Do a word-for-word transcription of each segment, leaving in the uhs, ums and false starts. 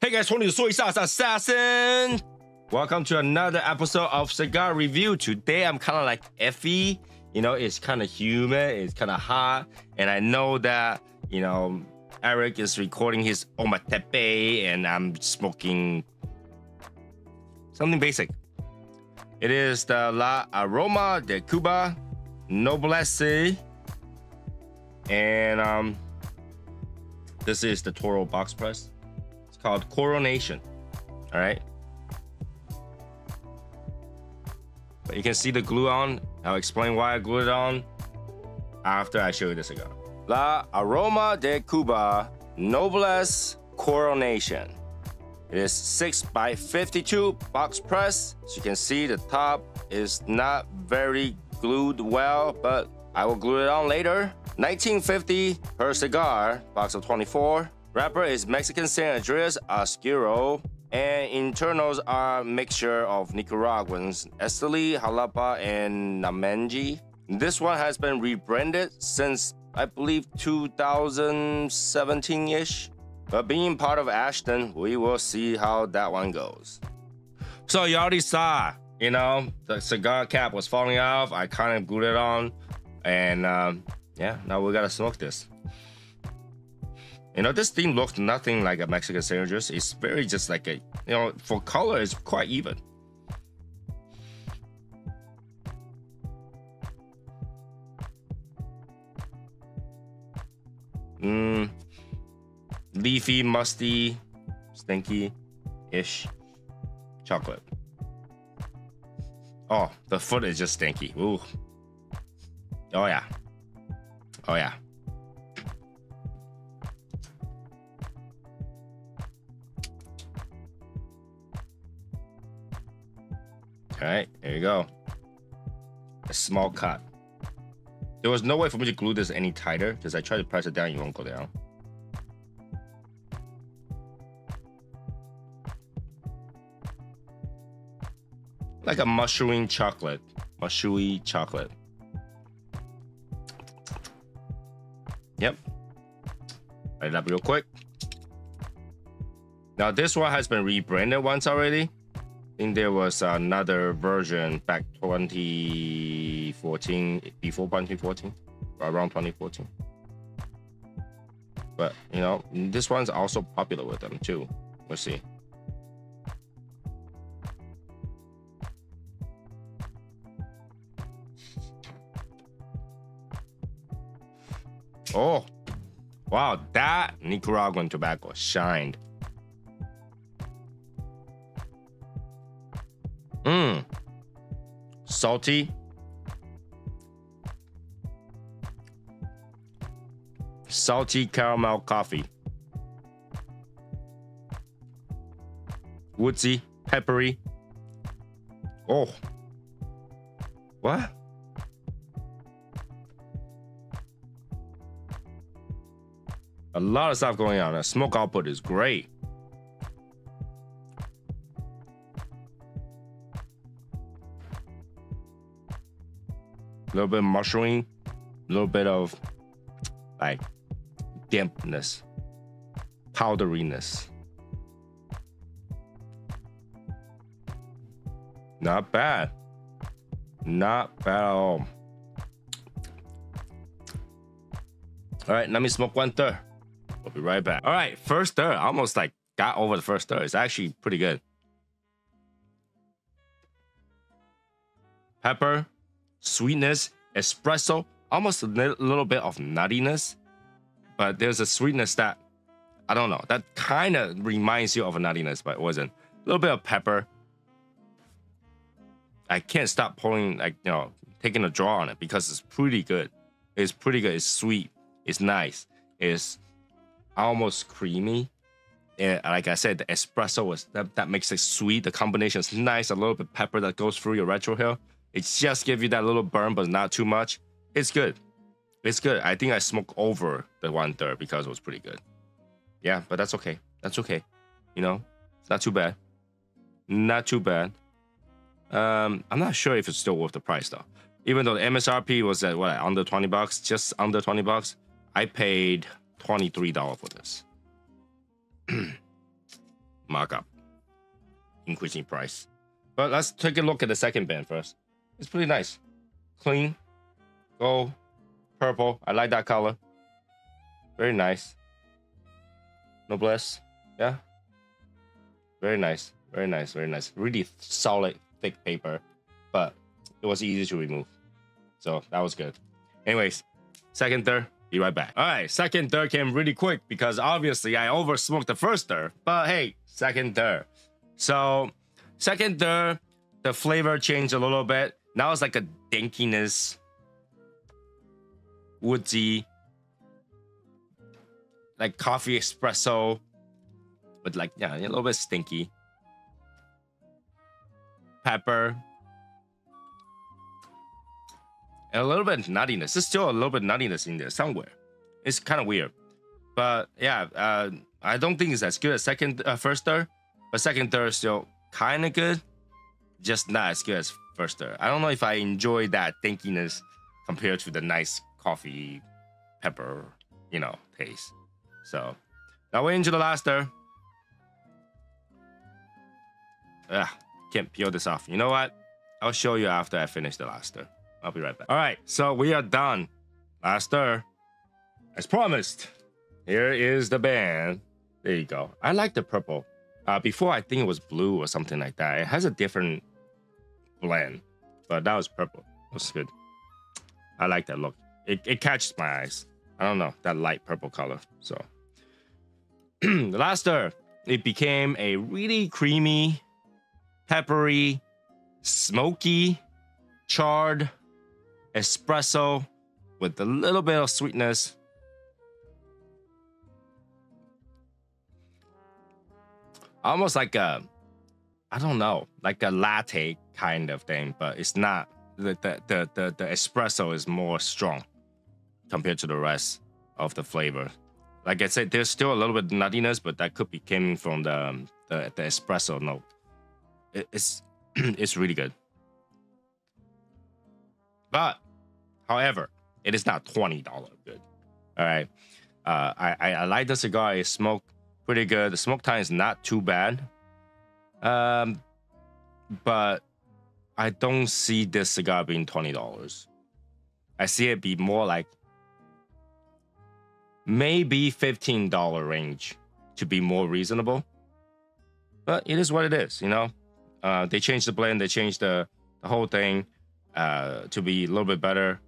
Hey guys, Tony the Soy Sauce Assassin! Welcome to another episode of Cigar Review. Today I'm kind of like iffy. You know, it's kind of humid, it's kind of hot, and I know that, you know, Eric is recording his Ometepe and I'm smoking something basic. It is the La Aroma de Cuba Noblesse, and um, this is the Toro Box Press. Called Coronation. All right, but you can see the glue on. I'll explain why I glued it on after I show you the cigar. La Aroma de Cuba Noblesse Coronation. It is six by fifty-two box press. As you can see, the top is not very glued well, but I will glue it on later. nineteen fifty per cigar, box of twenty-four. Wrapper is Mexican San Andreas, Oscuro, and internals are a mixture of Nicaraguans, Esteli, Jalapa, and Namanji. This one has been rebranded since, I believe, two thousand seventeen-ish. But being part of Ashton, we will see how that one goes. So you already saw, you know, the cigar cap was falling off. I kind of glued it on. And um, yeah, now we gotta smoke this. You know, this thing looks nothing like a Mexican San Andreas. It's very just like a, you know, for color, it's quite even. Mmm. Leafy, musty, stinky-ish chocolate. Oh, the foot is just stinky. Ooh. Oh, yeah. Oh, yeah. All right, there you go. A small cut. There was no way for me to glue this any tighter because I tried to press it down, it won't go down. Like a mushroom chocolate, mushroomy chocolate. Yep. Light it up real quick. Now this one has been rebranded once already. I think there was another version back twenty fourteen, before twenty fourteen, around twenty fourteen. But, you know, this one's also popular with them too. We'll see. Oh, wow, that Nicaraguan tobacco shined. Mmm, salty, salty caramel coffee, woodsy, peppery. Oh, what? A lot of stuff going on. The smoke output is great. A little bit of mushroom, a little bit of like dampness, powderiness. Not bad. Not bad at all. All right, let me smoke one third. We'll be right back. All right, first third, almost like got over the first third. It's actually pretty good. Pepper, sweetness, espresso, almost a little bit of nuttiness, but there's a sweetness that, I don't know, that kind of reminds you of a nuttiness, but it wasn't. A little bit of pepper. I can't stop pulling, like, you know, taking a draw on it because it's pretty good. It's pretty good. It's sweet. It's nice. It's almost creamy. And like I said, the espresso was that, that makes it sweet. The combination is nice. A little bit of pepper that goes through your retrohale. It just gives you that little burn, but not too much. It's good. It's good. I think I smoked over the one third because it was pretty good. Yeah, but that's okay. That's okay. You know, it's not too bad. Not too bad. Um, I'm not sure if it's still worth the price though. Even though the M S R P was at what, under twenty bucks, just under twenty bucks, I paid twenty-three dollars for this. Markup, increasing price. But let's take a look at the second band first. It's pretty nice, clean, gold, purple. I like that color. Very nice. Noblesse, yeah. Very nice, very nice, very nice. Really solid, thick paper, but it was easy to remove, so that was good. Anyways, second third, be right back. All right, second third came really quick because obviously I oversmoked the first third, but hey, second third. So second third, the flavor changed a little bit. Now it's like a dankiness, woodsy, like coffee espresso, but like, yeah, a little bit stinky. Pepper. And a little bit of nuttiness. There's still a little bit of nuttiness in there somewhere. It's kind of weird. But yeah, uh, I don't think it's as good as second, uh, first third. But second third is still kind of good. Just not as good as first third. I don't know if I enjoy that thinkiness compared to the nice coffee, pepper, you know, taste. So now we're into the last third. Ugh. Can't peel this off. You know what? I'll show you after I finish the last stir. I'll be right back. All right, so we are done. Last stir. As promised, here is the band. There you go. I like the purple. Uh, before, I think it was blue or something like that. It has a different blend, but that was purple. It was good. I like that look. It, it catches my eyes. I don't know, that light purple color. So the last stir, it became a really creamy, peppery, smoky, charred espresso with a little bit of sweetness. Almost like a, I don't know, like a latte kind of thing, but it's not, the, the, the, the, the espresso is more strong compared to the rest of the flavor. Like I said, there's still a little bit of nuttiness, but that could be coming from the, the, the espresso note. It's it's really good, but however, it is not twenty dollars good. All right, uh, I, I I like the cigar. It smoked pretty good. The smoke time is not too bad, um, but I don't see this cigar being twenty dollars. I see it be more like maybe fifteen dollars range to be more reasonable. But it is what it is, you know. Uh, they changed the blend, they changed the, the whole thing uh, to be a little bit better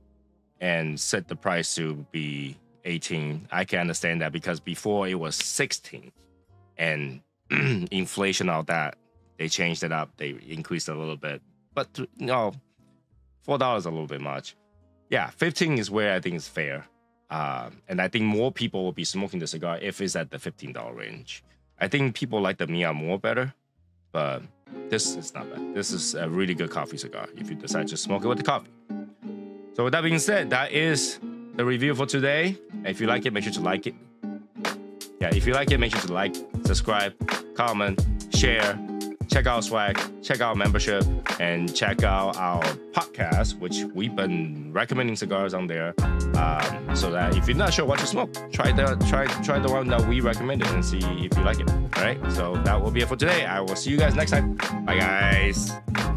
and set the price to be eighteen. I can understand that because before it was sixteen and inflation, all that, they changed it up. They increased a little bit, but you know, four dollars is a little bit much. Yeah, fifteen is where I think is fair. Uh, and I think more people will be smoking the cigar if it's at the fifteen dollar range. I think people like the Mia more better, but this is not bad. This is a really good coffee cigar if you decide to smoke it with the coffee. So with that being said, that is the review for today. If you like it, make sure to like it. Yeah, if you like it, make sure to like, subscribe, comment, share, check out swag, check out membership, and check out our podcast, which we've been recommending cigars on there. Um, so that if you're not sure what to smoke, try the try try the one that we recommended and see if you like it. All right. So that will be it for today. I will see you guys next time. Bye, guys.